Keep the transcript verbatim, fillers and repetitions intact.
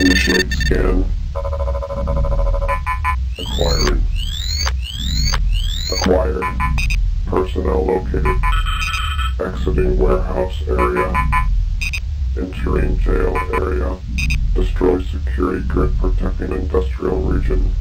Initiate scan. Acquiring. Acquired. Personnel located. Exiting warehouse area. Entering jail area. Destroy security grid protecting industrial region.